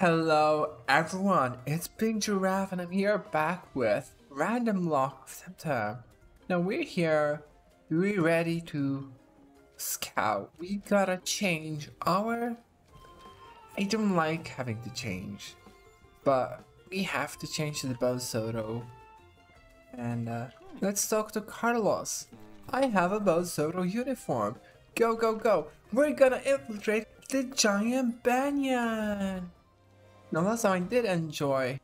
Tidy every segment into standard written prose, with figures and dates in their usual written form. Hello everyone, it's PinkGeeRough and I'm here back with Randomlocke of Temtem. Now we're here, we're ready to scout. We gotta change our... I don't like having to change, but we have to change to the Belsoto. And let's talk to Carlos. I have a Belsoto uniform. Go, go, go. We're gonna infiltrate the Giant Banyan. Now last time I did enjoy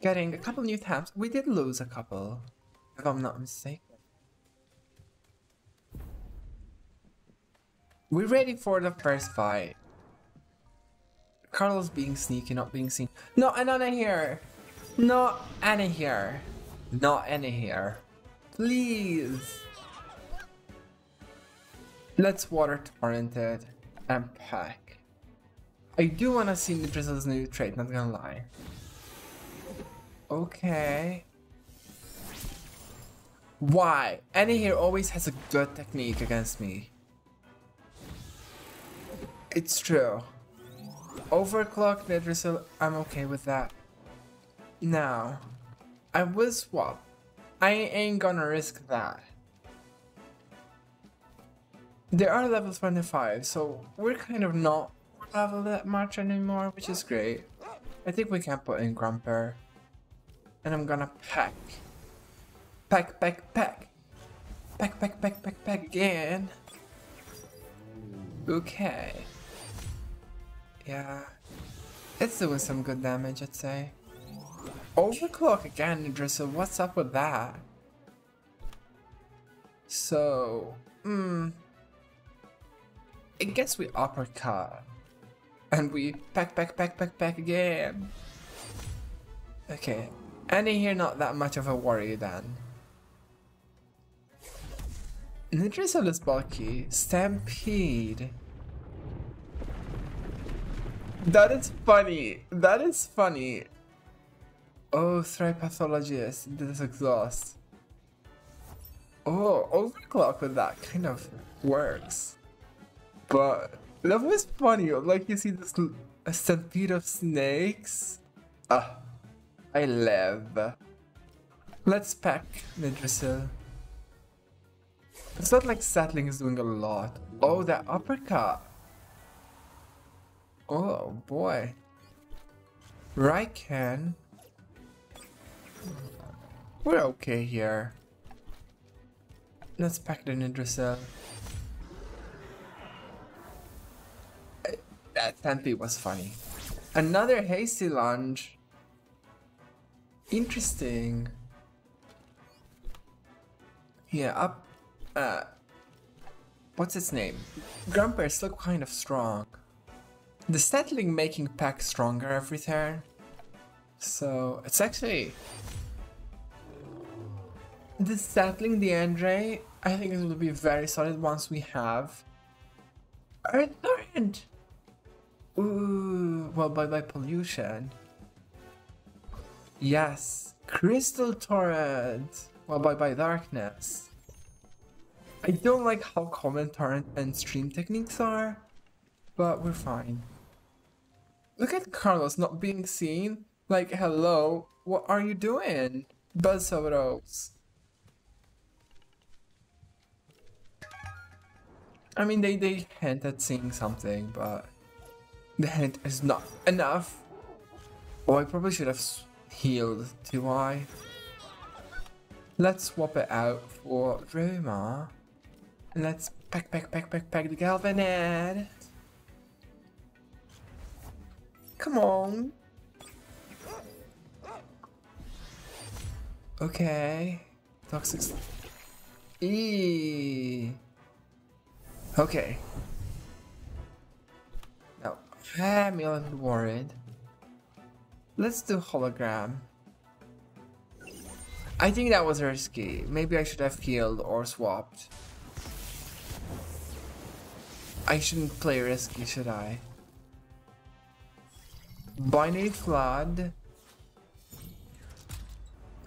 getting a couple new tabs. We did lose a couple, if I'm not mistaken. We're ready for the first fight. Carlos being sneaky, not being seen. No, Anahir! No, Anahir! Not Anahir. Please! Let's water torrent it and pack. I do want to see Nidrizzle's new trait, not gonna lie. Okay. Why? Anahir always has a good technique against me. It's true. Overclock Nidrizzle, I'm okay with that. Now, I will swap. I ain't gonna risk that. There are levels 1 to 5, so we're kind of not level that much anymore, which is great. I think we can put in Grumper. And I'm gonna pack. Pack, pack, pack. Pack, pack, pack, pack, pack again. Okay. Yeah. It's doing some good damage, I'd say. Overclock again, Nidrizzle. What's up with that? So, I guess we uppercut. And we pack, pack, pack, pack, pack again. Okay, Anahir not that much of a worry then. Nidrizzle is bulky. Stampede. That is funny. That is funny. Oh, Threat Pathologist. This exhaust. Oh, overclock with that kind of works. But... that was funny, like you see this a stampede of snakes. Ah, I live. Let's pack Nidrizzle. It's not like Sattling is doing a lot. Oh, that uppercut. Oh boy. Ryken. We're okay here. Let's pack the Nidrizzle. That stampede was funny. Another hasty lunge. Interesting. Yeah, up. What's its name? Grumper is still kind of strong. The Settling making pack stronger every turn. So it's actually the Settling, the Andre. I think it will be very solid once we have Earth Torrent. Ooh, well, bye-bye pollution. Yes, Crystal Torrent. Well, bye-bye darkness. I don't like how common torrent and stream techniques are, but we're fine. Look at Carlos not being seen. Like, hello, what are you doing? Buzzsauros. I mean, they hint at seeing something, but... the hint is not enough. Oh, I probably should have healed, do I? Let's swap it out for Roma. And let's pack, pack, pack, pack, pack the Galvanad. Come on. Okay. Toxic. Eee. Okay. I'm a little worried. Let's do hologram. I think that was risky. Maybe I should have healed or swapped. I shouldn't play risky, should I? Binary Flood.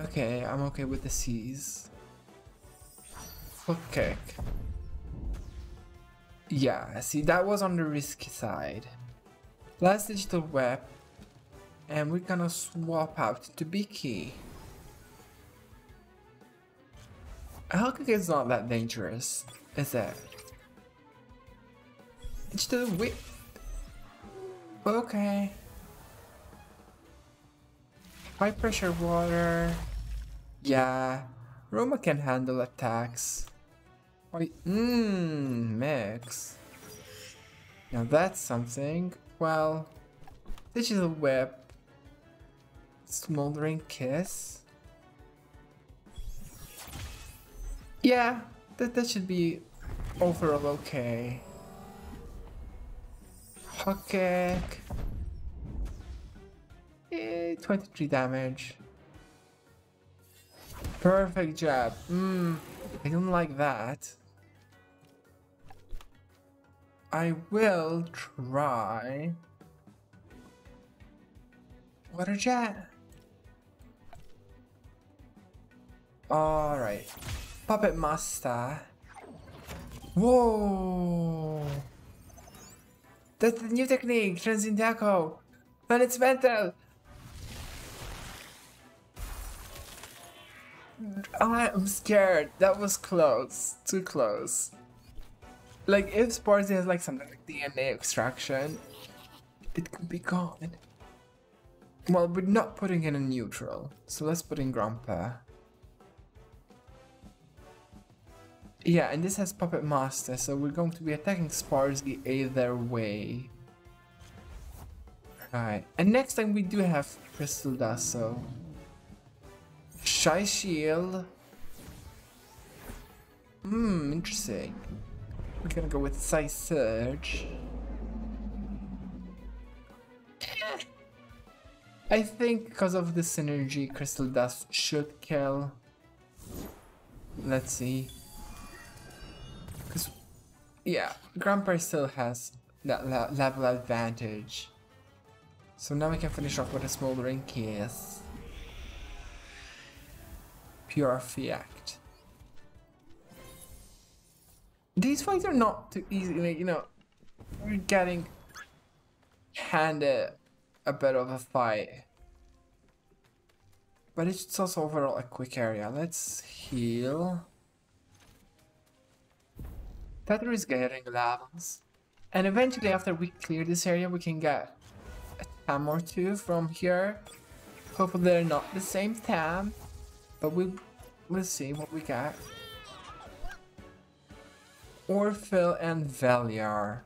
Okay, I'm okay with the seas. Hook kick. Yeah, see, that was on the risky side. Last digital web, and we're gonna swap out to Biki. Hulk is not that dangerous, is it? Digital whip. Okay. High pressure water. Yeah. Roma can handle attacks. Mix. Now that's something. Well, digital whip. Smoldering kiss. Yeah, that should be overall okay. Hot kick. 23 damage. Perfect jab. I don't like that. I will try water jet. All right, Puppet Master. Whoa! That's the new technique, Transcendaco. And it's mental. I'm scared. That was close. Too close. Like, if Sparzy has like something like DNA extraction, it could be gone. Well, we're not putting in a neutral, so let's put in Grandpa. Yeah, and this has Puppet Master, so we're going to be attacking Sparzy either way. Alright, and next time we do have Crystal Dasso. Shy Shield. Interesting. We're gonna go with Psy Surge. I think because of the synergy, Crystal Dust should kill. Let's see. Because, yeah, Grandpa still has that level advantage. So now we can finish off with a Smoldering Kiss. Pure Fiat. These fights are not too easy, like, you know, we're getting handed a bit of a fight. But it's also overall a quick area. Let's heal. Tateru is getting levels. And eventually after we clear this area, we can get a tam or two from here. Hopefully they're not the same tam. But we'll see what we got. Orphil and Valiar.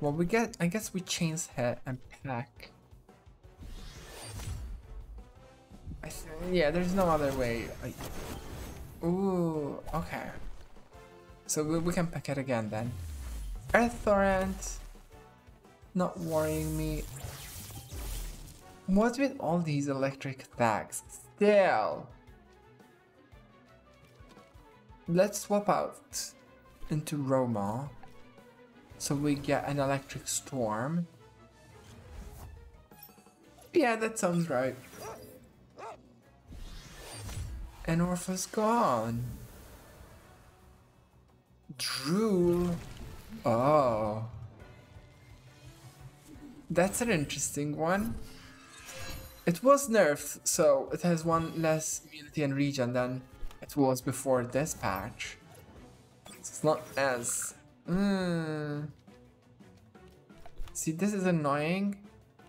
Well, we get, I guess we change head and pack. Yeah, there's no other way. Ooh, okay. So we can pack it again then. Earth Torrent. Not worrying me. What's with all these electric attacks? Still. Let's swap out into Roma, so we get an electric storm. Yeah, that sounds right. And Orpha's gone. Drool. Oh. That's an interesting one. It was nerfed, so it has one less immunity and regen than it was before this patch. It's not as... See, this is annoying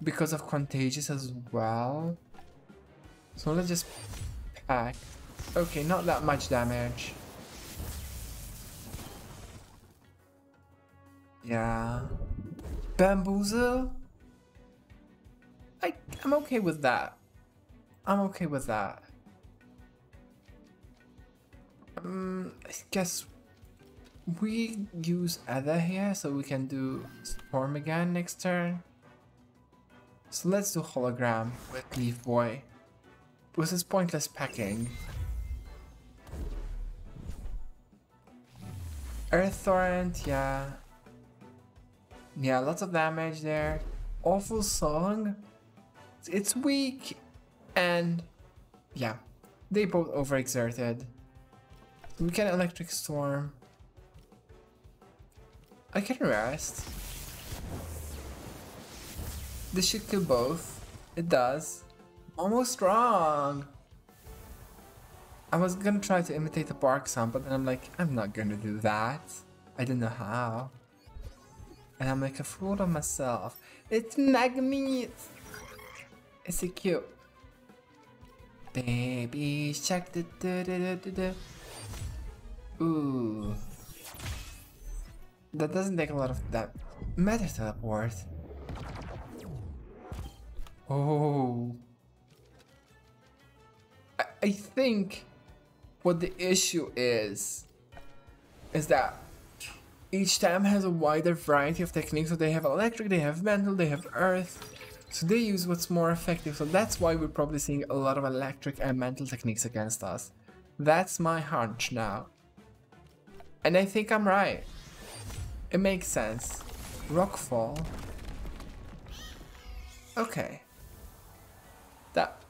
because of Contagious as well. So let's just pack. Okay, not that much damage. Yeah. Bamboozle? I'm okay with that. I'm okay with that. I guess we use Ada here so we can do Storm again next turn. So let's do Hologram with Leaf Boy. This is pointless packing. Earth Torrent, yeah. Yeah, lots of damage there. Awful Song. It's weak. And yeah, they both overexerted. We can Electric Storm. I can rest. This should kill both. It does. Momo's strong! I was gonna try to imitate the bark sound, but then I'm like, I'm not gonna do that. I don't know how. And I'm like a fool of myself. It's Magmite! It's so cute. Baby shark. Ooh. That doesn't take a lot of that matter teleport. Oh. I think what the issue is that each time has a wider variety of techniques. So they have electric, they have mental, they have earth. So they use what's more effective. So that's why we're probably seeing a lot of electric and mental techniques against us. That's my hunch now. And I think I'm right. It makes sense. Rockfall. Okay. That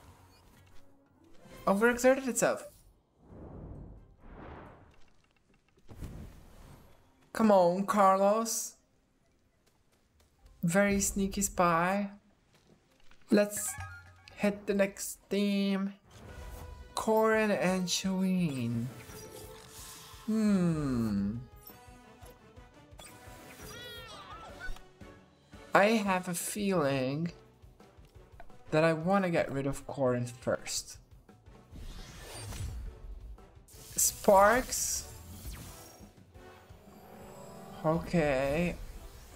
overexerted itself. Come on, Carlos. Very sneaky spy. Let's hit the next theme. Corrin and Shaween. I have a feeling that I want to get rid of Corrin first. Sparks. Okay.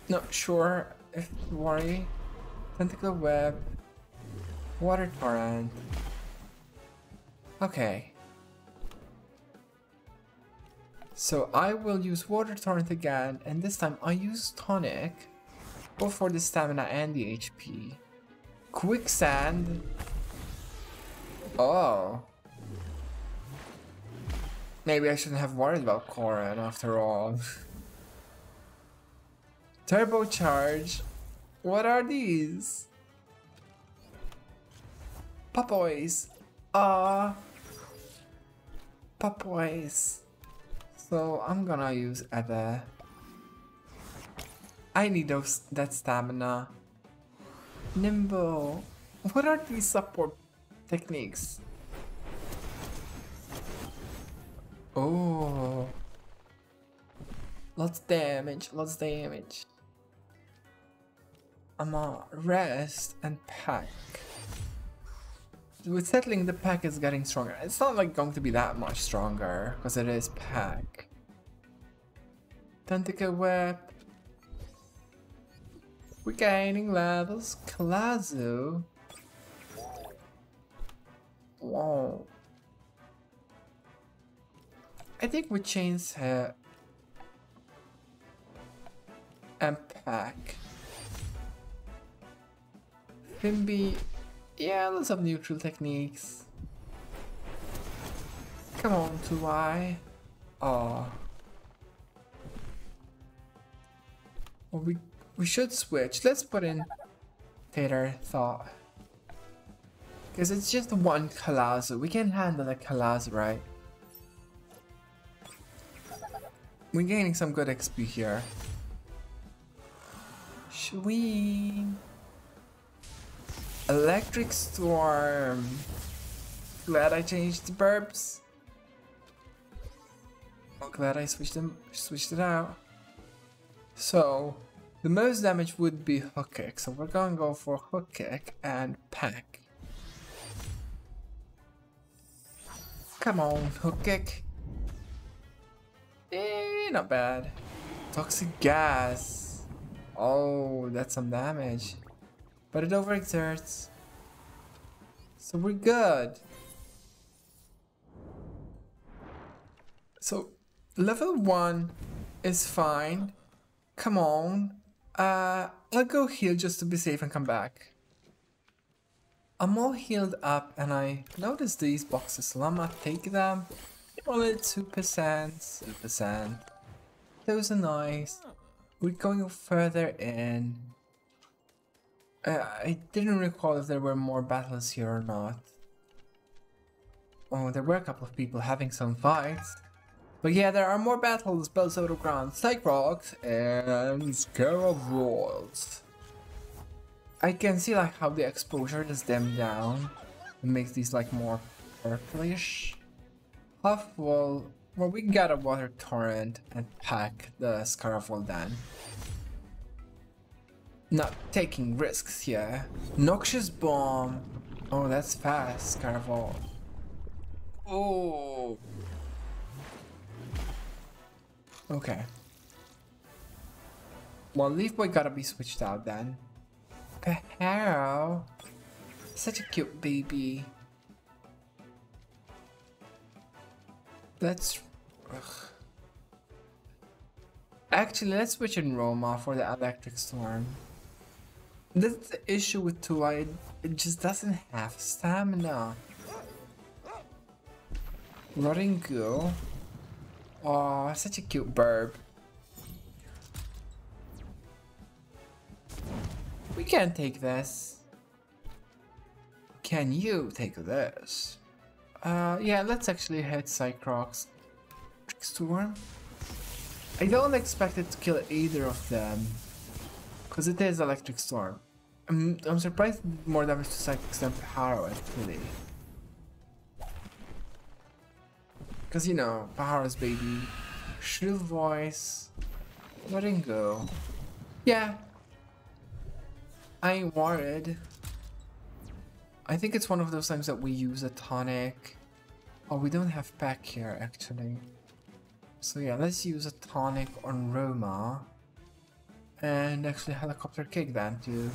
Not sure if to worry. Tentacle web. Water torrent. Okay. So I will use water torrent again, and this time I use tonic, both for the stamina and the HP. Quicksand. Oh. Maybe I shouldn't have worried about Corrin after all. Turbocharge. What are these? Popoyes. Popoyes. So I'm gonna use Ada. I need that stamina. Nimble. What are these support techniques? Oh. Lots of damage, lots of damage. I'm gonna rest and pack. With settling, the pack is getting stronger. It's not like going to be that much stronger because it is pack. Tentacle web. We're gaining levels. Kalazu. Whoa. I think we change her and pack. Fimby. Yeah, lots of neutral techniques. Come on, 2i. Oh. Well, we should switch. Let's put in Tater Thought. Because it's just one Kalazu. We can handle a Kalazu, right? We're gaining some good XP here. Shwing. Electric storm. Glad I changed the burps. Glad I switched it out. So the most damage would be hook kick. So we're gonna go for hook kick and pack. Come on, hook kick. Not bad. Toxic gas. Oh, that's some damage. But it overexerts. So we're good. So level 1 is fine. Come on. I'll go heal just to be safe and come back. I'm all healed up and I notice these boxes. So I'm gonna take them. Only 2%. 2%. Those are nice. We're going further in. I didn't recall if there were more battles here or not. Oh, there were a couple of people having some fights. But yeah, there are more battles. Belsoto Ground, Psychrox, and Scarab Worlds. I can see like how the exposure is them down and makes these like more purplish. Huff will, well, we got a water torrent and pack the Scarafol then. Not taking risks here. Noxious Bomb. Oh, that's fast, Scarafol. Oh. Okay. Well, Leaf Boy gotta be switched out then. Tateru. Such a cute baby. Let's... Ugh. Actually, let's switch in Roma for the Electric Storm. That's the issue with Tua, it just doesn't have stamina. Rotting Ghoul. Aw, such a cute burb. We can't take this. Can you take this? Yeah, let's actually hit Psychrox. Trick Storm. I don't expect it to kill either of them, because it is Electric Storm. I'm surprised more damage to Psychic than Paharo actually. Because you know, Paharo's baby. Shrill Voice. Letting go. Yeah. I ain't worried. I think it's one of those times that we use a tonic. Oh, we don't have pack here actually. So yeah, let's use a tonic on Roma. And actually Helicopter Kick then to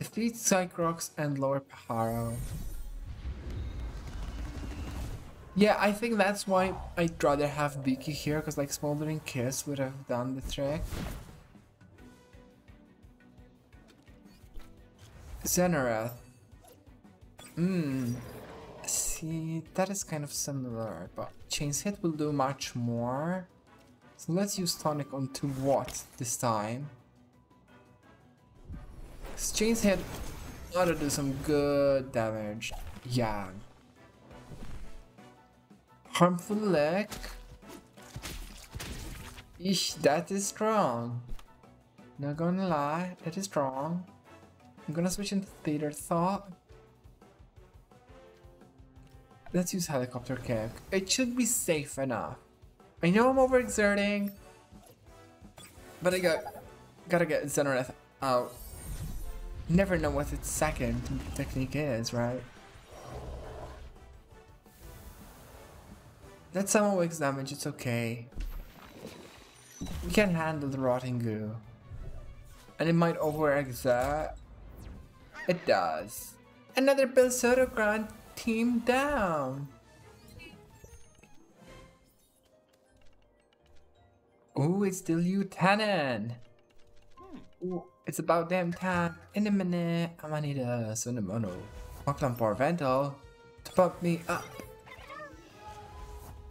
defeat Psychrox and lower Paharo. Yeah, I think that's why I'd rather have Beaky here, because like Smoldering Kiss would have done the trick. Xenareth. See, that is kind of similar, but Chains Hit will do much more. So let's use Tonic on 2 Watt this time. Chains Hit ought to do some good damage. Yeah. Harmful Lick. Eesh, that is strong. Not gonna lie, that is strong. I'm gonna switch into Theater Thought. Let's use Helicopter Kick. It should be safe enough. I know I'm overexerting, but I gotta get Xenareth out. Never know what its second technique is, right? That's some OX damage, it's okay. We can handle the Rotting Goo. And it might overexert. It does. Another Belsoto Grunt team down. Oh, it's still you, Tannen. Ooh, it's about damn time. In a minute, I'm gonna need a Cinemono. Welcome, Parvental, to pump me up.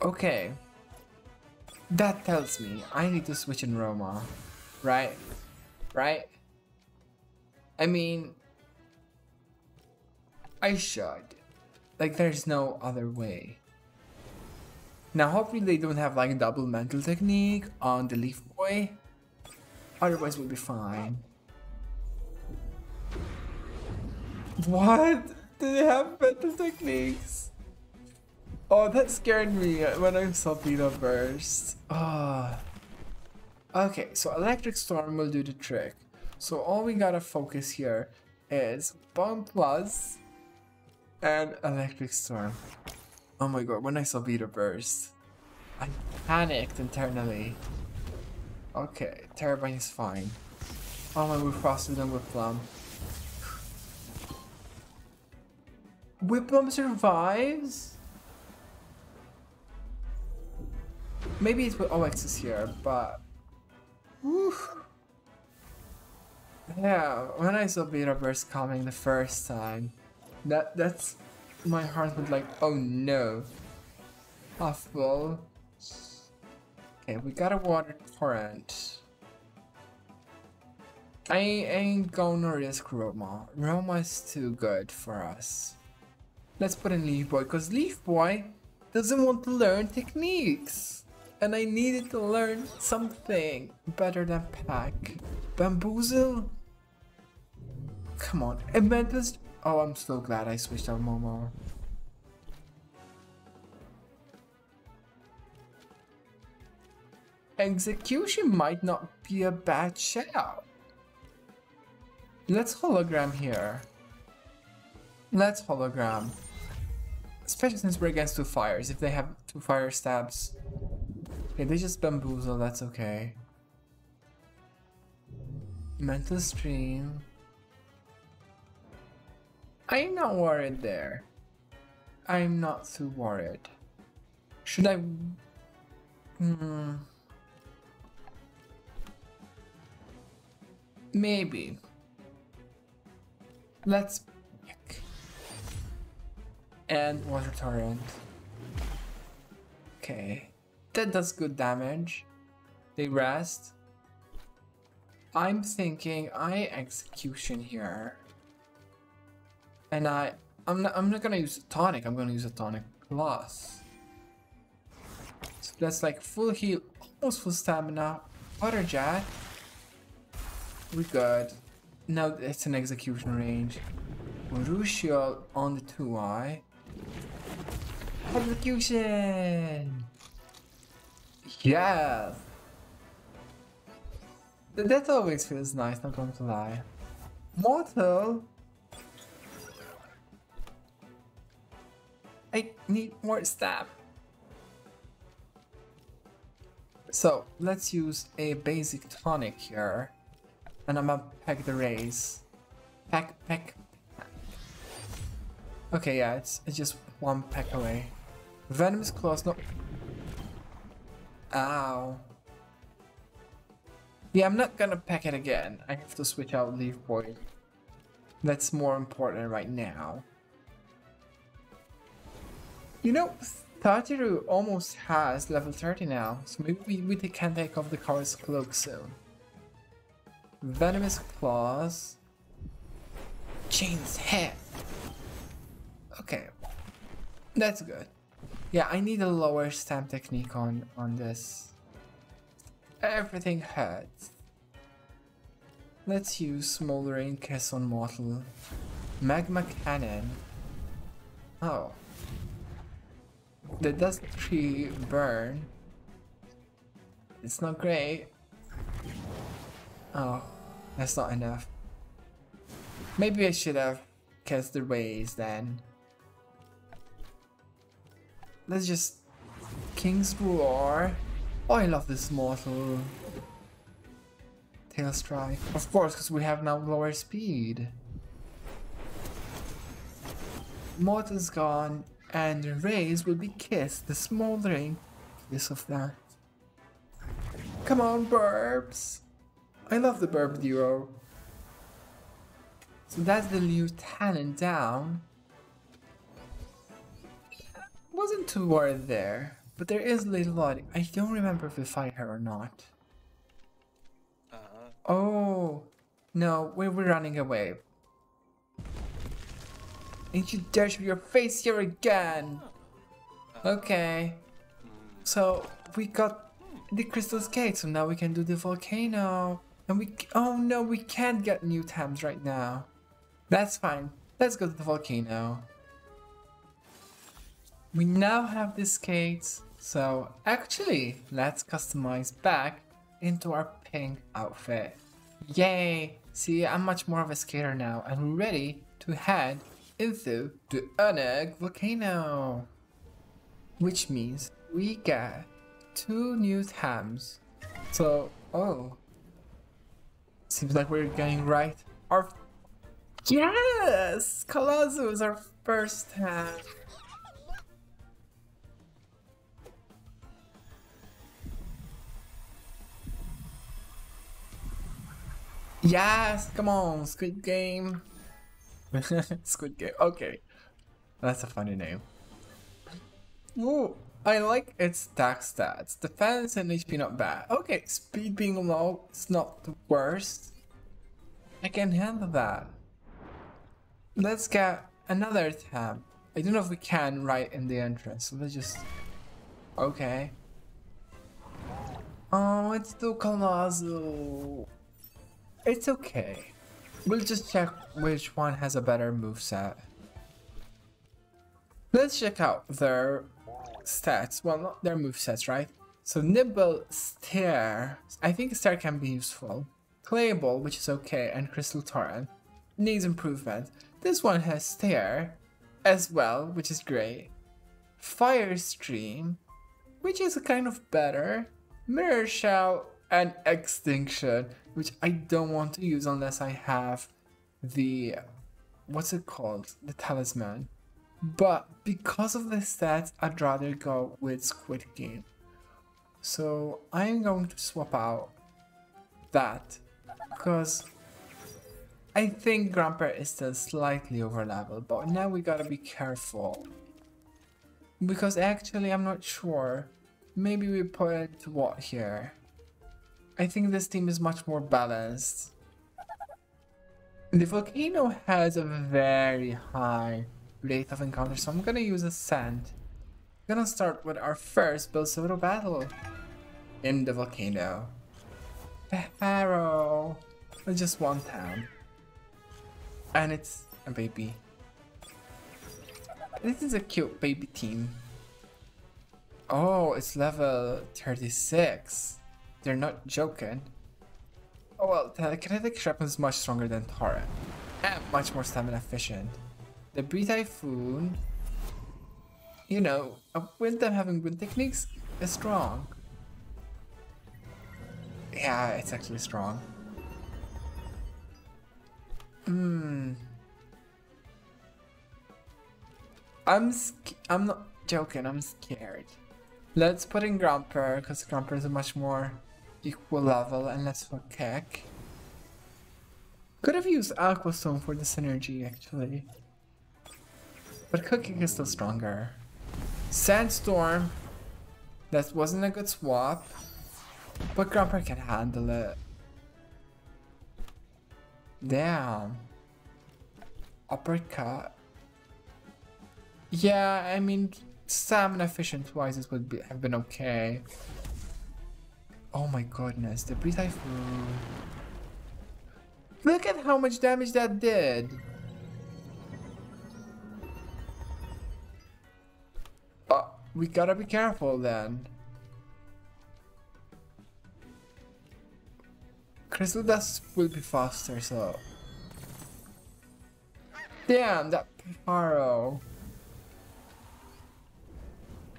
Okay. That tells me I need to switch in Roma. Right? Right? I mean... I should. Like, there's no other way. Now, hopefully they don't have, like, double mental technique on the Leaf Boy. Otherwise, we'll be fine. What? Do they have mental techniques? Oh, that scared me when I saw Pito burst. Ah. Okay, so Electric Storm will do the trick. So all we gotta focus here is Bomb Plus and Electric Storm. Oh my god, when I saw Beater Burst, I panicked internally. Okay, Turbine is fine. Oh my, we're faster than Whiplum. Whiplum survives? Maybe it will OX this here, but... Whew. Yeah, when I saw Beater Burst coming the first time, that's my heart was like, oh no. Huffball. Okay, we got a Water Torrent. I ain't gonna risk Roma. Roma's too good for us. Let's put in Leaf Boy, because Leaf Boy doesn't want to learn techniques. And I needed to learn something better than Pack. Bamboozle? Come on. And then this... Oh, I'm so glad I switched out Momo. Execution might not be a bad shout. Let's hologram here. Let's hologram. Especially since we're against two fires. If they have two fire stabs. Okay, they just bamboozle, that's okay. Mental stream. I'm not worried there. I'm not too worried. Should I... Hmm... Maybe. Let's pick. And Water Torrent. Okay. That does good damage. They rest. I'm thinking I execution here. And I'm not gonna use a tonic, I'm gonna use a tonic plus. So that's like full heal, almost full stamina. Water Jet. We're good. Now it's an execution range. Urushiol on the 2i. Execution! Yes! That always feels nice, not going to lie. Mortal! I need more stab. So, let's use a basic tonic here. And I'm gonna pack the Rays. Pack. Okay, yeah, it's just one pack away. Venomous Claws, no. Ow. Yeah, I'm not gonna pack it again. I have to switch out Leaf Boy. That's more important right now. You know, Tateru almost has level 30 now, so maybe we can take off the Coward's Cloak soon. Venomous Claws. Chain's Head. Okay. That's good. Yeah, I need a lower stamp technique on this. Everything hurts. Let's use Smoldering Kiss on Mortal. Magma Cannon. Oh. That does 3 burn. It's not great. Oh, that's not enough. Maybe I should have cast the Rays then. Let's just... King's Roar. Oh, I love this Mortal. Tail Strike. Of course, because we have now lower speed. Mortal's gone, and the Rays will be kissed. The Smoldering Kiss of that. Come on, Burbs! I love the Burb duo. So that's the Liu talent down. Wasn't too worried there, but there is little odd. I don't remember if we fight her or not. Oh no, we're running away. Ain't you dare show your face here again! Okay. So we got the Crystal's Gate, so now we can do the volcano. And we... Oh no, we can't get new tabs right now. That's fine. Let's go to the volcano. We now have the skates. So actually, let's customize back into our pink outfit. Yay! See, I'm much more of a skater now. And we're ready to head into the Oneg volcano. Which means we get 2 new tabs. So, oh. Seems like we're getting right. Our... Yes! Kalazu is our first hand. Yes! Come on, Squid Game. Squid Game, okay. That's a funny name. Ooh, I like its stack stats. Defense and HP not bad. Okay, speed being low is not the worst. I can handle that. Let's get another tab. I don't know if we can right in the entrance, so let's just... Okay. Oh, it's still Kalazu. It's okay. We'll just check which one has a better moveset. Let's check out their stats. Well, not their movesets, right? So Nibble, Stare. I think Stare can be useful. Clayball, which is okay, and Crystal Torrent. Needs improvement. This one has Stare as well, which is great. Fire Stream, which is kind of better. Mirror Shell and Extinction, which I don't want to use unless I have the... what's it called? The Talisman. But because of the stats, I'd rather go with Squid Game. So I'm going to swap out that because I think Grumper is still slightly over leveled, but now we gotta be careful. Because actually, I'm not sure. Maybe we put what here? I think this team is much more balanced. The Volcano has a very high rate of encounter, so I'm gonna use Ascent. I'm gonna start with our first Belsoto battle in the Volcano. Harrow. It's just one town. And it's a baby. This is a cute baby team. Oh, it's level 36. They're not joking. Oh well, Telekinetic Shrapnel is much stronger than Torrent. And much more stamina efficient. The Debris Typhoon, you know, with them having wind techniques, is strong. Yeah, it's actually strong. I'm not joking, I'm scared. Let's put in Grumper, because Grumper is a much more equal level, and let's for Keck. Could have used Aqua Stone for the synergy, actually. But Cooking is still stronger. Sandstorm. That wasn't a good swap. But Grumper can handle it. Damn. Uppercut. Yeah, I mean, stamina efficient wise, this would have been okay. Oh my goodness, the Debris Typhoon. Look at how much damage that did. Oh, we gotta be careful then. Crystal Dust will be faster, so... Damn, that Paro.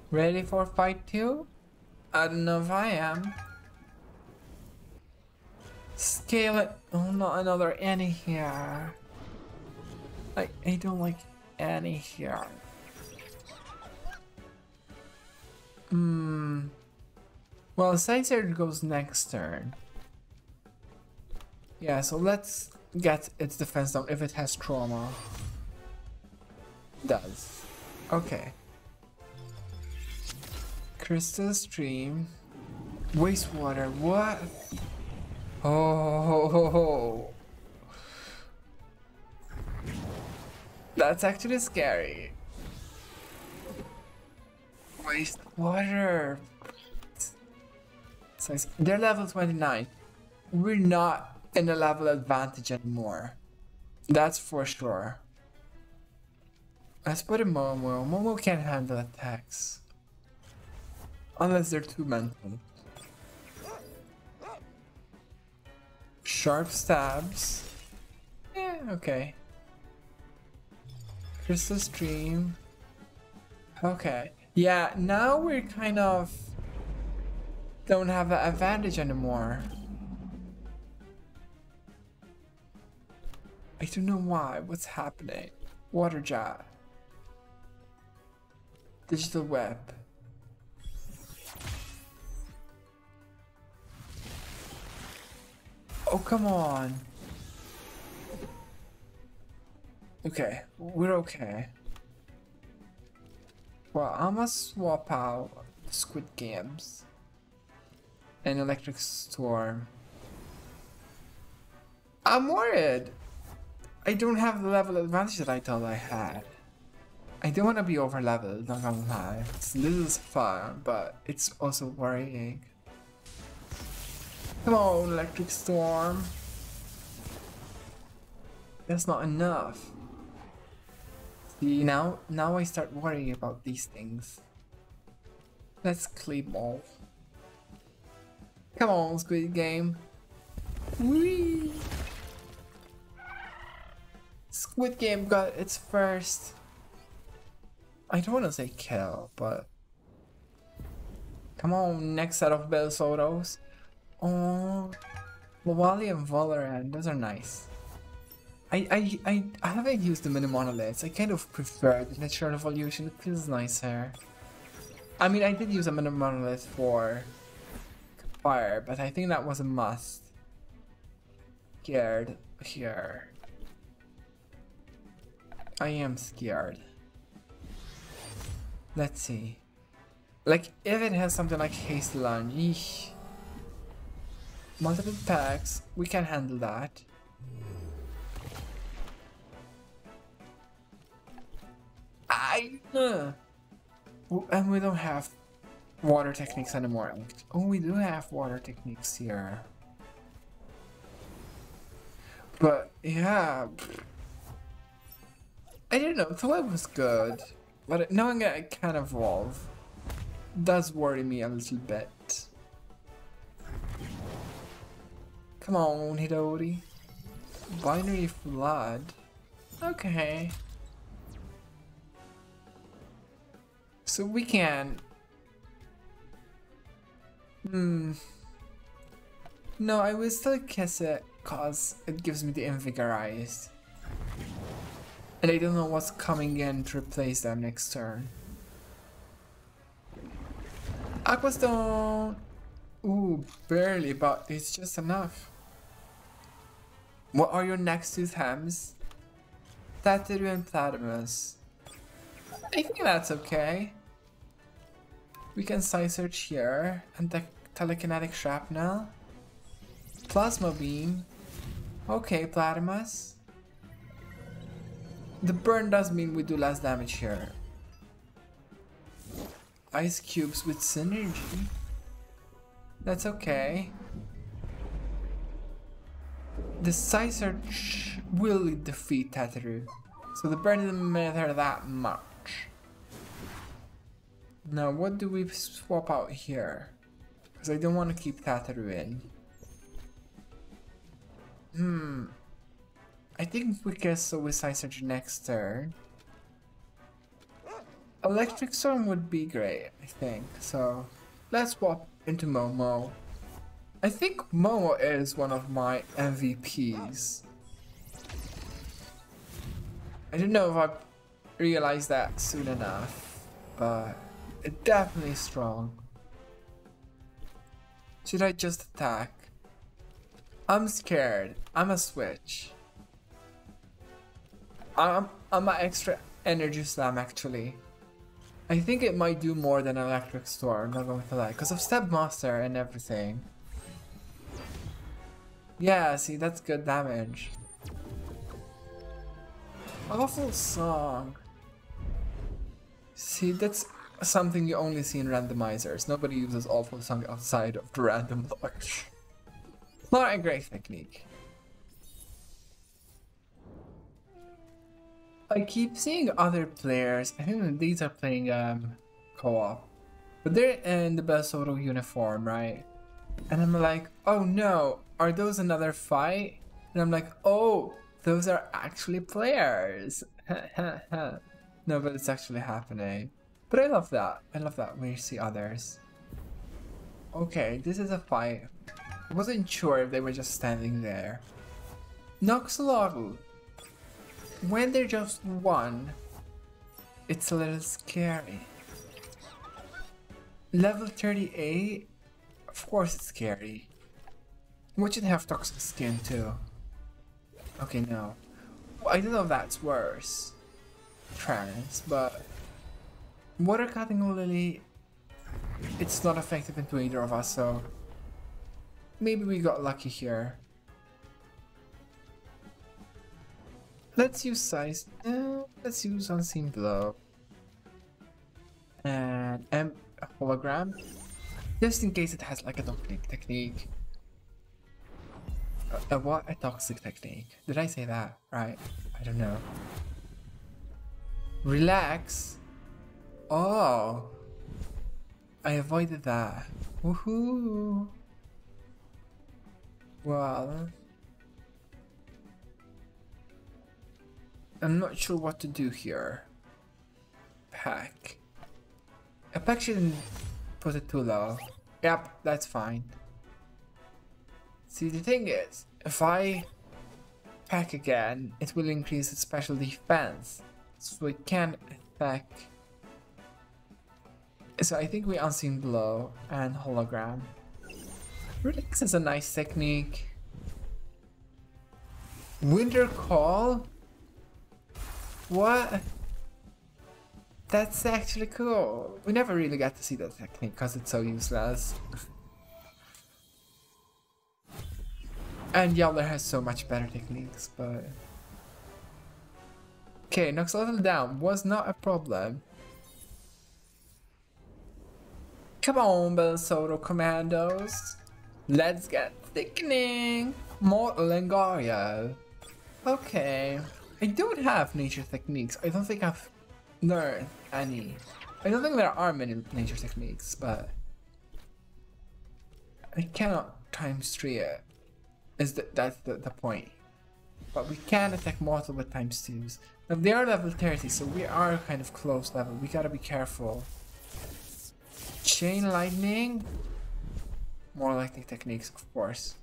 Ready for fight 2? I don't know if I am. Scale it. Oh, not another Anahir. I don't like Anahir. Well, Scyther goes next turn. Yeah, so let's get its defense down if it has trauma. Does. Okay. Crystal Stream. Wastewater. What? Oh. That's actually scary. Wastewater. They're level 29. We're not in a level advantage anymore. That's for sure. Let's put in Momo. Momo can't handle attacks. Unless they're too mental. Sharp stabs. Yeah, okay. Crystal Stream. Okay. Yeah, now we're kind of... don't have an advantage anymore. I don't know why. What's happening? Water Jet. Digital Whip. Oh, come on. Okay, we're okay. Well, I must swap out Squid Games and Electric Storm. I'm worried. I don't have the level advantage that I thought I had. I don't want to be over leveled, not gonna lie. It's a little fun, but it's also worrying. Come on, Electric Storm. That's not enough. See, now I start worrying about these things. Let's clip all. Come on, Squid Game. Whee! Squid Game got its first... I don't want to say kill, but... Come on, next set of Belsotos. Oh, Lawali and Valorant, those are nice. I haven't used the mini monoliths. I kind of prefer the natural evolution. It feels nicer. I mean, I did use a mini monolith for fire, but I think that was a must. Scared here. I am scared. Let's see. Like, if it has something like haste lunge, eesh. Multiple packs, we can handle that. And we don't have water techniques anymore. Oh, we do have water techniques here. But yeah, I don't know. So it was good, but knowing that I can evolve does worry me a little bit. Come on, Hidori. Binary Flood. Okay. So we can... No, I will still kiss it, cause it gives me the Invigorized. And I don't know what's coming in to replace them next turn. Aquastone! Ooh, barely, but it's just enough. What are your next two themes? Tateru and Platimus. I think that's okay. We can Psy Search here, and Telekinetic Shrapnel. Plasma Beam. Okay, Platimus. The burn does mean we do less damage here. Ice Cubes with Synergy. That's okay. The Psy Search will defeat Tateru. So the burn doesn't matter that much. Now, what do we swap out here? Because I don't want to keep Tateru in. I think we can Suicide Surge next turn. Electric Storm would be great, I think. So, let's swap into Momo. I think Momo is one of my MVPs. I don't know if I realized that soon enough, but... It's definitely strong. Should I just attack? I'm scared. I'm a switch. I'm an extra energy slam actually. I think it might do more than electric storm, not going to lie, because of Stepmaster and everything. Yeah, see, that's good damage. Awful song. See, that's something you only see in randomizers. Nobody uses Awful Song outside of the Randomlocke. Not a great technique. I keep seeing other players. I think these are playing co-op, but they're in the Belsoto uniform, right? And I'm like, oh no, are those another fight? And I'm like, oh, those are actually players. No, but it's actually happening. But I love that. I love that when you see others. Okay, this is a fight. I wasn't sure if they were just standing there. Noxolotl. When they're just one, it's a little scary. Level 38? Of course it's scary. We should have Toxic Skin too. Okay, no. I don't know if that's worse. Trans, but... Water Cutting Lily, it's not effective into either of us, so maybe we got lucky here. Let's use size. Let's use Unseen Blow and a hologram, just in case it has like a dominant technique. What a toxic technique. Did I say that? Right. I don't know. Relax. Oh. I avoided that. Woohoo. Well. I'm not sure what to do here. Pack. A pack shouldn't put it too low. Yep, that's fine. See, the thing is, if I pack again, it will increase its special defense. So it can attack. So I think we Unseen Blow and Hologram. Relax is a nice technique. Winter Call? What? That's actually cool. We never really got to see that technique because it's so useless. And Yowler has so much better techniques, but... Okay, Noxolotl down was not a problem. Come on, Belsoto Commandos. Let's get thickening. Mortal and Gario. Okay. I don't have nature techniques. I don't think I've learned any. I don't think there are many nature techniques, but... I cannot times 3 it. Is that's the point. But we can attack Mortal with times 2s. Now they are level 30, so we are kind of close level. We gotta be careful. Chain Lightning? More lightning techniques, of course.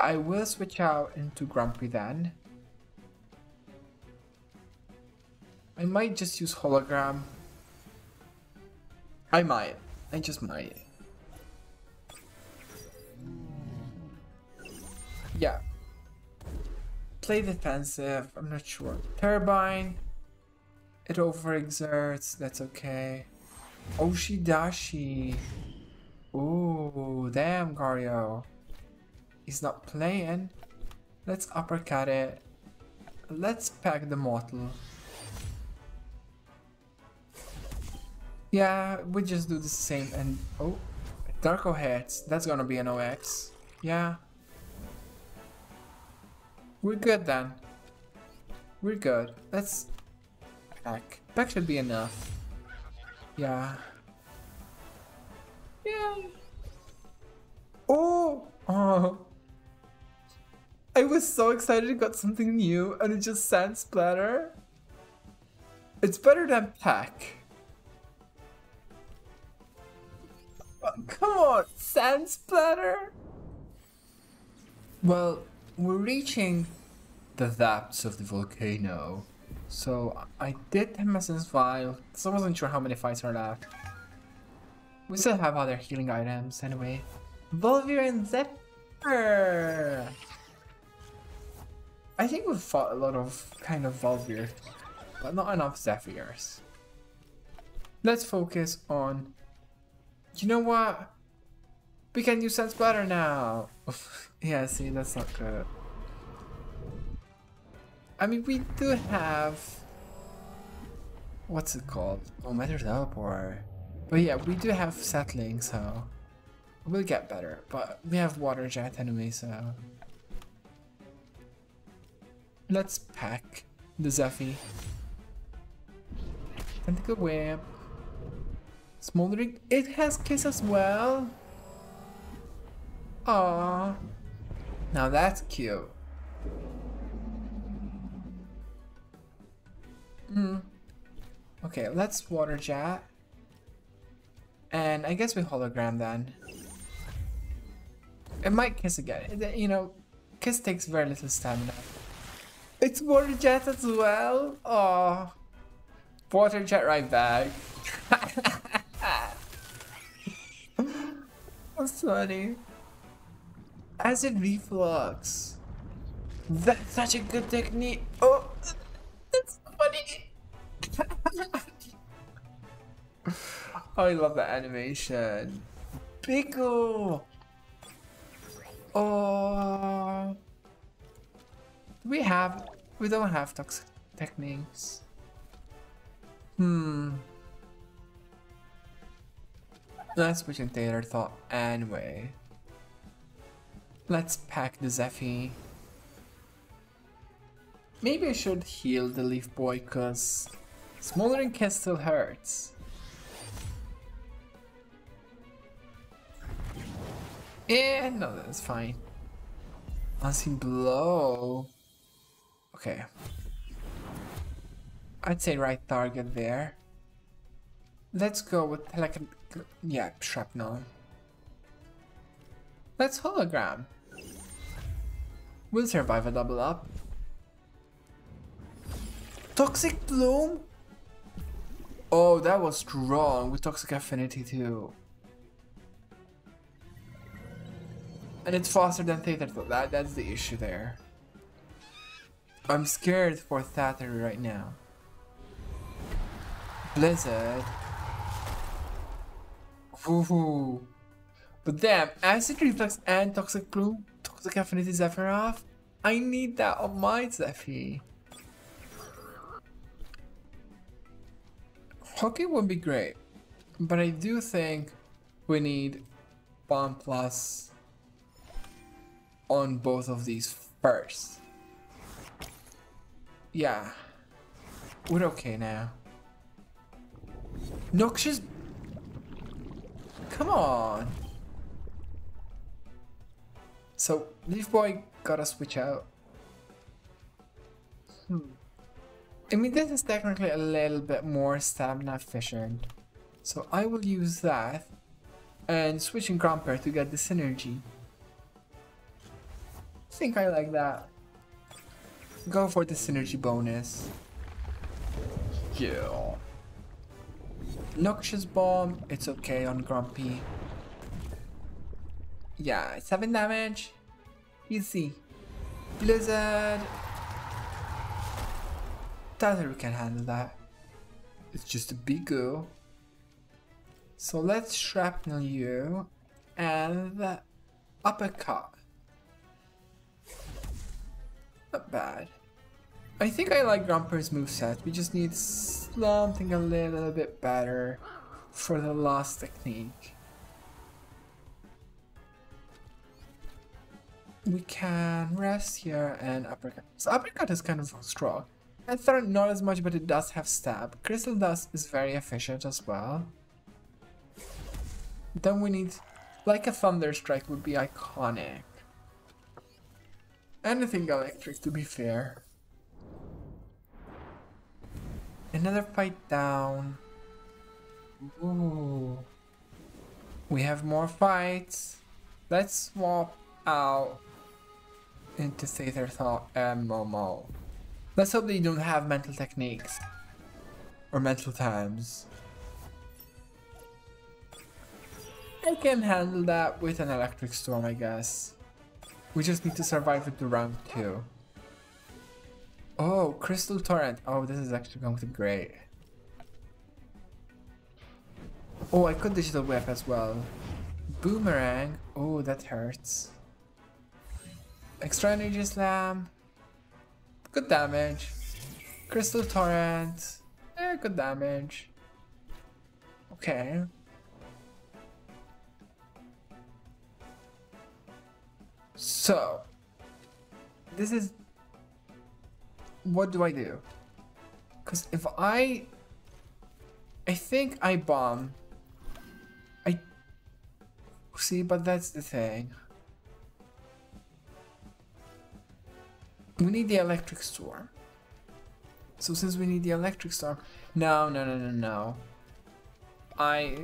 I will switch out into Grumpy then. I might just use Hologram. I might. I just might. Yeah. Play defensive. I'm not sure. Turbine. It overexerts. That's okay. Oshidashi. Ooh, damn, Gario. He's not playing. Let's uppercut it. Let's pack the Mortal. Yeah, we just do the same and... Oh, Darko hits. That's gonna be an OX. Yeah. We're good then. We're good. Let's pack. Pack should be enough. Yeah. Yeah. Oh! Oh! I was so excited I got something new and it just sand splatter. It's better than pack. Oh, come on! Sand splatter? Well... We're reaching the depths of the volcano, so I did Temessen's Vial, so I wasn't sure how many fights are left. We still have other healing items anyway. Volvier and Zephyr! I think we've fought a lot of kind of Volvier, but not enough Zephyrs. Let's focus on... You know what? We can use Sand Splatter now! Yeah, see, that's not good. I mean, we do have... What's it called? Oh, Matter Teleport. But yeah, we do have Settling, so... We'll get better, but we have Water Jet anyway, so... Let's pack the Zephy. Tentacle Whip. Smoldering. It has Kiss as well! Aww. Now that's cute. Okay, let's Water Jet. And I guess we Hologram then. It might Kiss again. You know, Kiss takes very little stamina. It's Water Jet as well? Aww. Water Jet right back. That's funny. Acid Reflux. That's such a good technique. Oh, that's funny. I love that animation. Pickle. Oh, we don't have toxic techniques. Let's switch in Tater Thought anyway. Let's pack the Zephyr. Maybe I should heal the Leaf Boy, cause Smoldering Kiss still hurts. Eh, no, that's fine. Unseen Blow. Okay. I'd say right target there. Let's go with Shrapnel. Let's hologram. We'll survive a double up. Toxic Bloom? Oh, that was strong with Toxic Affinity too. And it's faster than Tateru, that's the issue there. I'm scared for Tateru right now. Blizzard. Woohoo. But damn, Acid Reflux and Toxic Bloom, Toxic Affinity Zephyroth. I need that on my Zephyr. Hockey would be great, but I do think we need Bomb Plus on both of these first. Yeah, we're okay now. Noxious, come on. So Leaf Boy gotta switch out. I mean, this is technically a little bit more stamina efficient, so I will use that and switch in Grumper to get the synergy. I think I like that. Go for the synergy bonus. Yeah. Noxious Bomb, it's okay on Grumpy. Yeah, 7 damage. Easy. Blizzard. Tateru can handle that. It's just a big go. So let's shrapnel you and uppercut. Not bad. I think I like Grumper's moveset. We just need something a little bit better for the last technique. We can rest here and uppercut. So uppercut is kind of strong. And third, not as much, but it does have stab. Crystal Dust is very efficient as well. Then we need, like a Thunder Strike would be iconic. Anything electric, to be fair. Another fight down. Ooh. We have more fights. Let's swap out into Tateru and Momo. Let's hope they don't have mental techniques. Or mental times. I can handle that with an Electric Storm, I guess. We just need to survive with the round 2. Oh, Crystal Torrent. Oh, this is actually going to be great. Oh, I could Digital Whip as well. Boomerang. Oh, that hurts. Extra Energy Slam. Good damage. Crystal Torrent. Eh, good damage. Okay. So, this is... What do I do? Because if I think I bomb. See, but that's the thing. We need the Electric Storm. So since we need the Electric Storm... No. I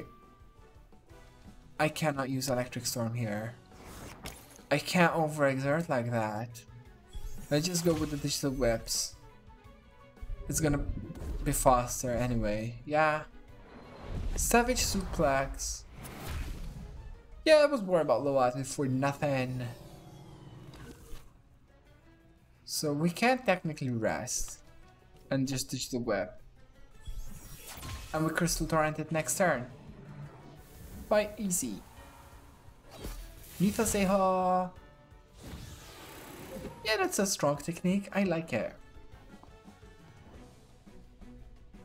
cannot use Electric Storm here. I can't overexert like that. Let's just go with the Digital Whips. It's gonna be faster anyway. Yeah. Savage Suplex. Yeah, I was worried about low athlete for nothing. So we can't technically rest. And just Digital Whip. And we Crystal Torrent it next turn. By easy. Nita Seha. Yeah, that's a strong technique. I like it.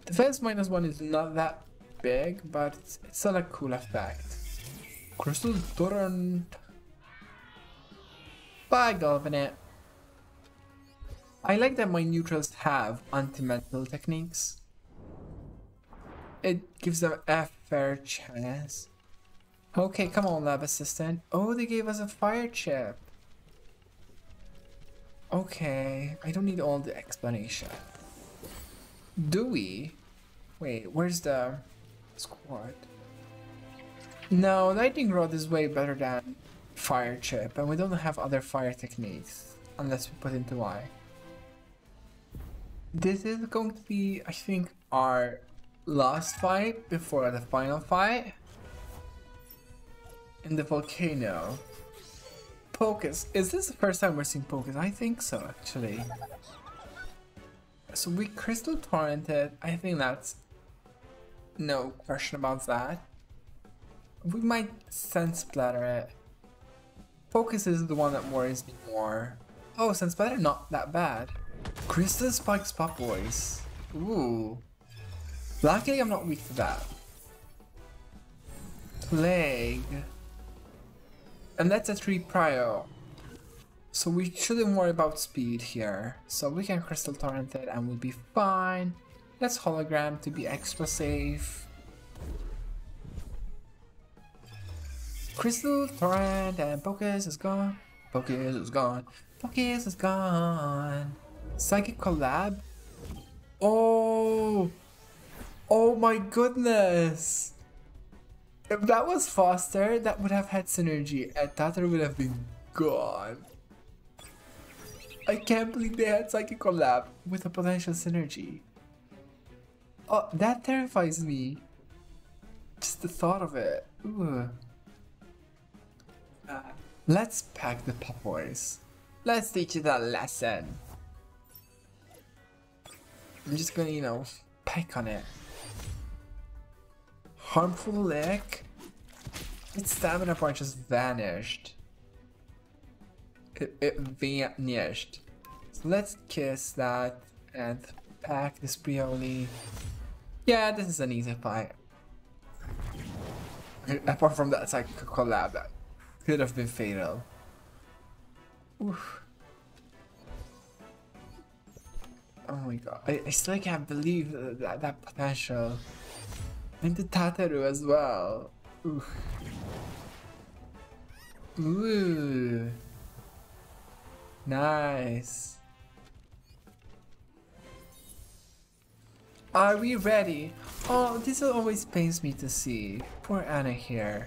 Defense -1 is not that big, but it's still a cool effect. Crystal Torrent. by Governor. I like that my neutrals have anti-mental techniques. It gives them a fair chance. Okay, come on, lab assistant. Oh, they gave us a fire chip. Okay, I don't need all the explanation. Do we? Wait, where's the squad? No, lightning rod is way better than fire chip, and we don't have other fire techniques unless we put into Y. This is going to be, I think, our last fight before the final fight in the volcano. Pocus. Is this the first time we're seeing Pocus? I think so, actually. So we crystal torrented. I think that's no question about that. We might sense splatter it. Pocus is the one that worries me more. Oh, sense splatter, not that bad. Crystal Spikes Popoyes. Ooh. Luckily I'm not weak to that. Plague. And that's a 3 prio. So we shouldn't worry about speed here. So we can Crystal Torrent it and we'll be fine. Let's hologram to be extra safe. Crystal Torrent and Pocus is gone. Pocus is gone. Pocus is gone. Psychic collab? Oh! Oh my goodness! If that was faster, that would have had synergy and Tateru would have been gone. I can't believe they had psychic collab with a potential synergy. Oh, that terrifies me. Just the thought of it. Ooh. Let's pack the Popoyes. Let's teach it a lesson. I'm just gonna, you know, peck on it. Harmful Lick. Its stamina bar just vanished. It vanished. So let's kiss that and pack the Sprioli. Yeah, this is an easy fight. Apart from that psychic collab, that could have been fatal. Oof. Oh my god, I still can't believe that potential. And the Tateru as well. Ooh. Ooh. Nice. Are we ready? Oh, this always pains me to see. Poor Anahir.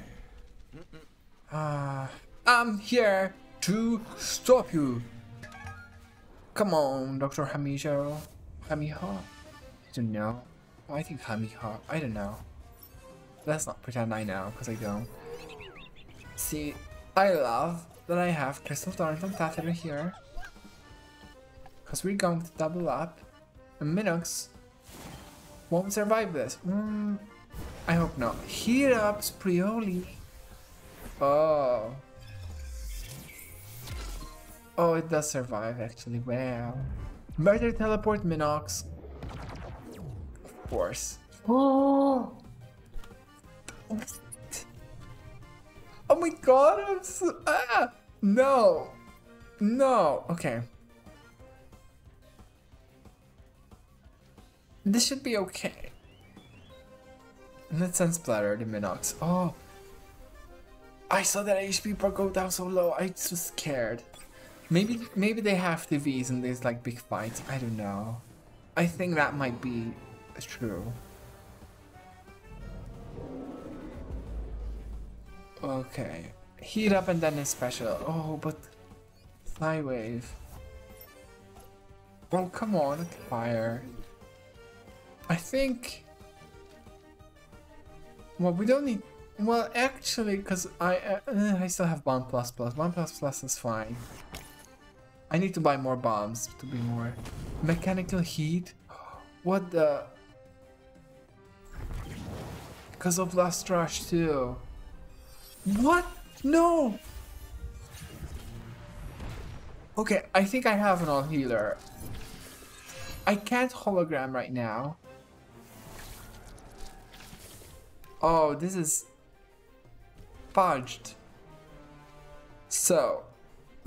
I'm here to stop you. Come on, Dr. Hamijo. Hamijo? I don't know. Oh, I think Hamijo. I don't know. Let's not pretend I know, because I don't. See, I love that I have Crystal Torrent and Tateru here. Because we're going to double up. And Minox won't survive this. I hope not. Heat up Sprioli. Oh. Oh, it does survive actually. Wow. Better teleport Minox. Of course. Oh. Oh my god. I'm so, no. No. Okay. This should be okay. Let's unsplatter the Minox. Oh. I saw that HP bar go down so low. I was so scared. Maybe they have TVs and there's like big fights. I don't know. I think that might be true. Okay. Heat up and then it's special. Oh, but Flywave. Oh, come on, fire. I think. Well, we don't need. Well, actually, because I still have bomb plus plus. Bomb plus plus is fine. I need to buy more bombs to be more mechanical heat. What the? Because of Last Rush too. What? No. Okay, I think I have an all healer. I can't hologram right now. Oh, this is fudged. So.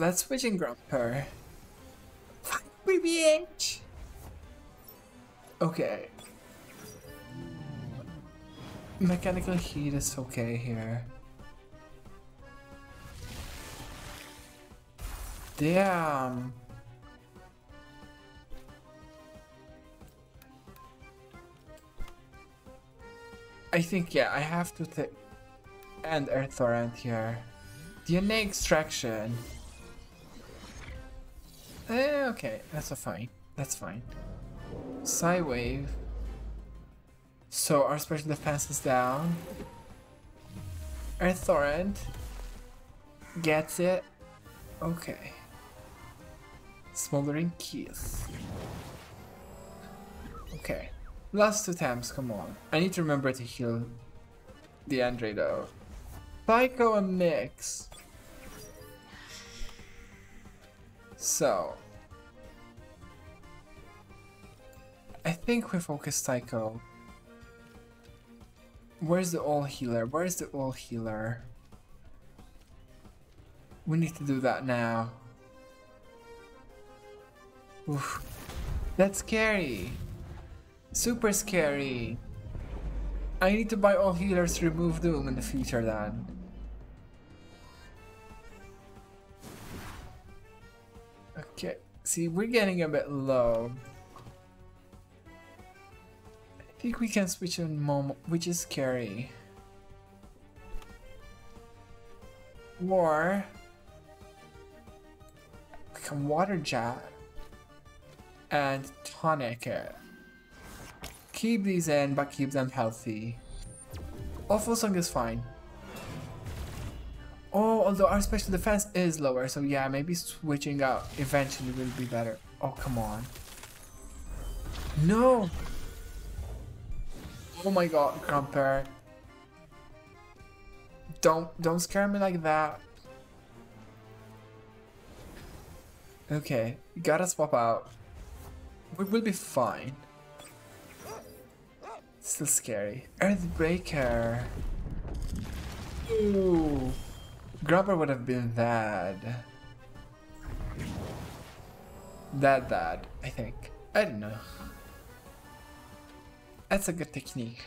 Let's switch in Grumper. Fuck, BBH! Okay. Mechanical heat is okay here. Damn! I think, yeah, I have to take... And Earth Torrent here. DNA extraction. Okay, that's a fine. That's fine. Psy wave. So our special defense is down. Earth Torrent gets it. Okay. Smoldering Keys. Okay. Last two times, come on. I need to remember to heal DeAndre though. Tycho and Nyx. So I think we focus Tycho. Where's the all healer? Where's the all healer? We need to do that now. Oof. That's scary. Super scary. I need to buy all healers to remove Doom in the future then. Okay, see, we're getting a bit low. I think we can switch on Momo, which is scary. Or we can water jet and tonic it. Keep these in, but keep them healthy. Awful Song is fine. Oh, although our special defense is lower, so yeah, maybe switching out eventually will be better. Oh, come on. No! Oh my god, Grumper. Don't scare me like that. Okay, gotta swap out. We will be fine. Still scary. Earthbreaker. Ooh. Grumper would have been bad. That bad, I think. I don't know. That's a good technique.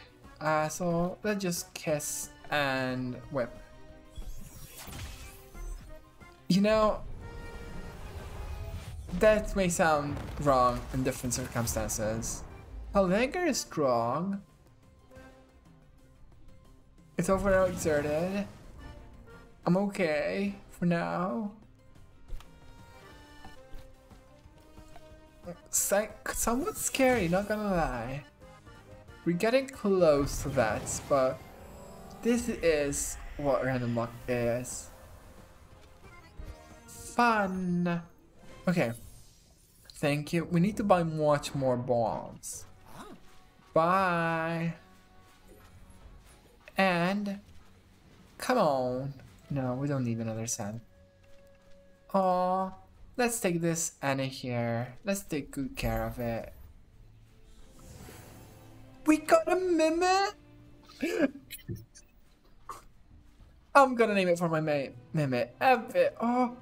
So let's just kiss and whip. You know, that may sound wrong in different circumstances. Palangar is strong. It's overall exerted. I'm okay for now. Somewhat scary, not gonna lie. We're getting close to that, but this is what Randomlocke is. Fun. Okay. Thank you. We need to buy much more bombs. Bye. And come on. No, we don't need another sand. Aww. Let's take this Anahir. Let's take good care of it. We got a Mimit? I'm gonna name it for my mate. Mimit. Epic. Oh.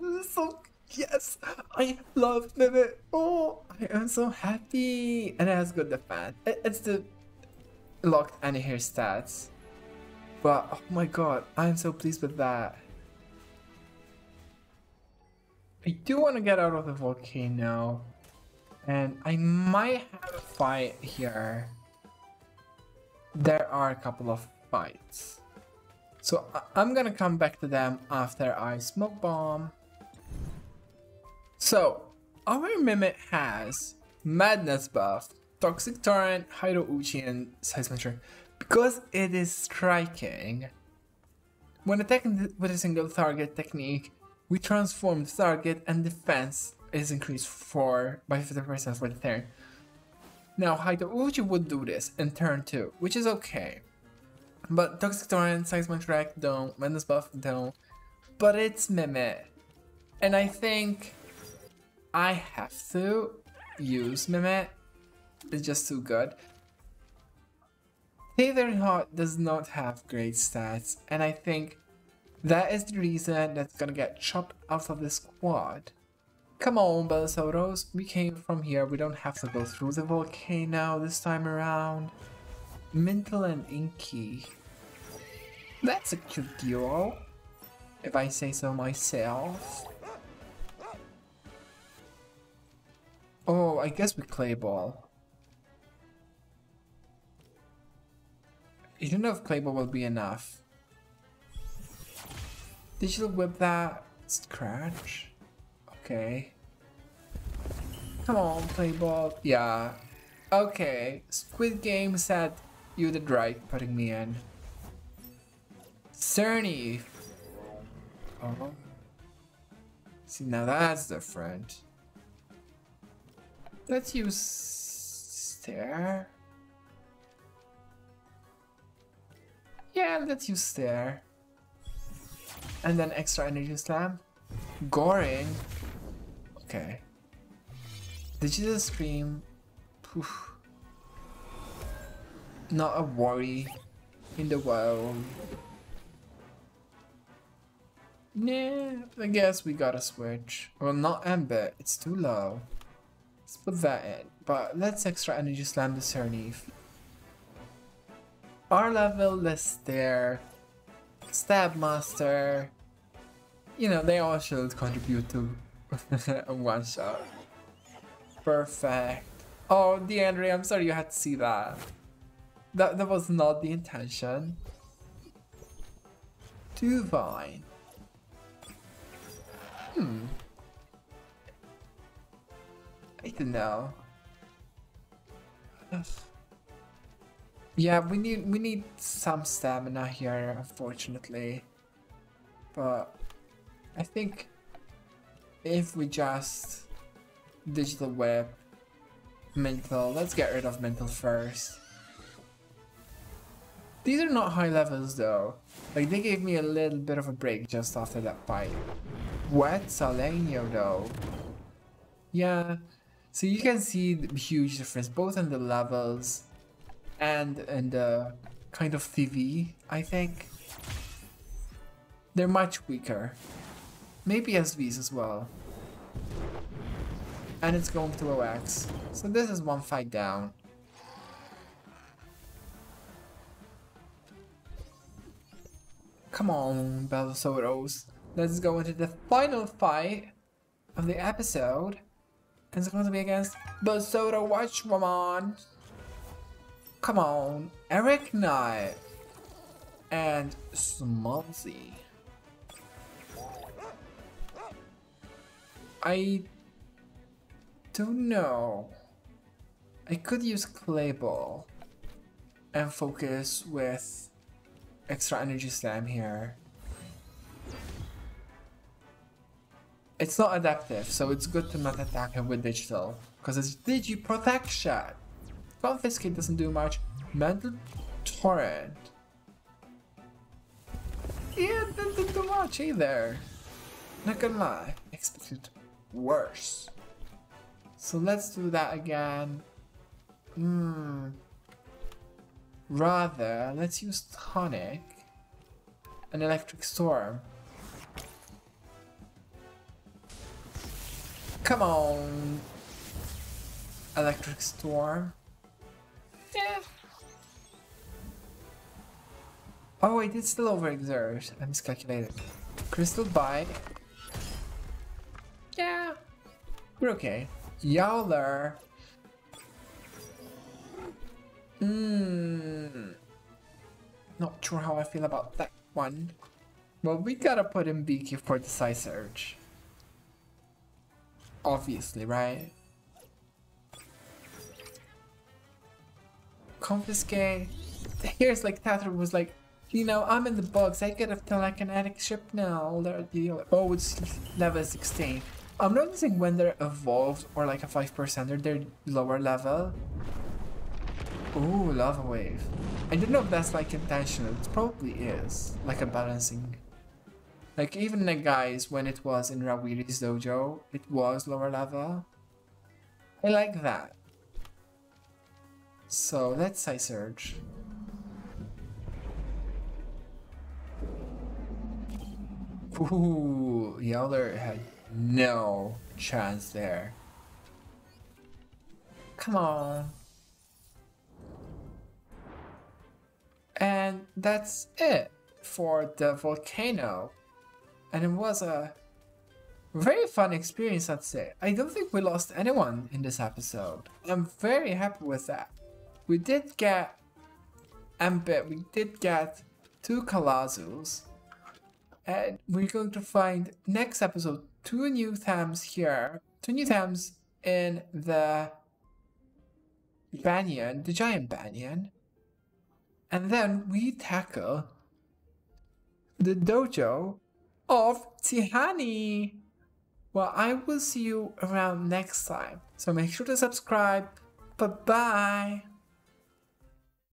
This is so, yes. I love Mimit. Oh. I am so happy. And it has good defense. It's the locked Anahir stats. But oh my god, I'm so pleased with that. I do want to get out of the volcano. And I might have a fight here. There are a couple of fights. So I'm gonna come back to them after I smoke bomb. So, our Mimit has Madness buff, Toxic Torrent, Hydro Uchi, and Seismic. Because it is striking, when attacking with a single target technique, we transform the target and defense is increased by 50% for the turn. Now, Hydro Uchi would do this in turn 2, which is okay. But Toxic Torrent, Seismic Wreck, don't, Madness Buff, don't. But it's Mimit. And I think I have to use Mimit. It's just too good. Tateru does not have great stats, and I think That is the reason that's gonna get chopped out of the squad. Come on, Belsotos, we came from here, we don't have to go through the volcano this time around. Mintel and Inky. That's a cute duo, if I say so myself. Oh, I guess we play ball. I don't know if play ball will be enough. Digital whip that scratch. Okay. Come on, play ball. Yeah. Okay. Squid Game said you did right putting me in. Cerny. Oh. See, now that's different. Let's use stare. Yeah, let's use stare. And then extra energy slam. Goring. Okay. Digital stream. Poof. Not a worry in the world. Nah, I guess we gotta switch. Well, not Ember. It's too low. Let's put that in, but let's extra energy slam the Xenareth. Our level, let's stare. Stab Master. You know, they all should contribute to a one shot. Perfect. Oh, DeAndre, I'm sorry you had to see that. That was not the intention. Divine. I don't know. Yeah, we need some stamina here, unfortunately. But I think if we just digital whip Mintel, let's get rid of Mintel first. These are not high levels though. Like they gave me a little bit of a break just after that fight. Wet Salenio though. Yeah. So you can see the huge difference both in the levels and in the kind of TV, I think. They're much weaker. Maybe SVs as well. And it's going to OX. So this is one fight down. Come on, Belsotos. Let's go into the final fight of the episode. And it's going to be against Belsoto Watchwoman. Come on, Eric Knight and Smalsy. I don't know. I could use Clay Ball and focus with extra energy slam here. It's not adaptive, so it's good to not attack him with digital because it's digi protection. Confiscate doesn't do much. Mental Torrent. Yeah, it doesn't do much either. Not gonna lie, expected worse. So let's do that again. Rather, let's use Tonic and Electric Storm. Come on, Electric Storm. Yeah. Oh, I did still overexert. I miscalculated. Crystal Bite. Yeah, we're okay. Yowler. Not sure how I feel about that one. Well, we gotta put in Beaky for the Psy Surge. Obviously, right? Confiscate. Here's like Tateru was like, you know, I'm in the box. I could have telekinetic ship now. Oh, it's level 16. I'm noticing when they're evolved or like a 5%er, they're lower level. Ooh, lava wave. I don't know if that's like intentional. It probably is. Like a balancing. Like even the guys when it was in Rawiri's dojo, it was lower level. I like that. So let's Psy Surge. Ooh, Yowler had no chance there. Come on. And that's it for the volcano. And it was a very fun experience, I'd say. I don't think we lost anyone in this episode. I'm very happy with that. We did get Ember, we did get 2 Kalazus. And we're going to find next episode 2 new Thems here. 2 new Thems in the Banyan, the Giant Banyan. And then we tackle the dojo of Tihani. Well, I will see you around next time. So make sure to subscribe. Bye-bye.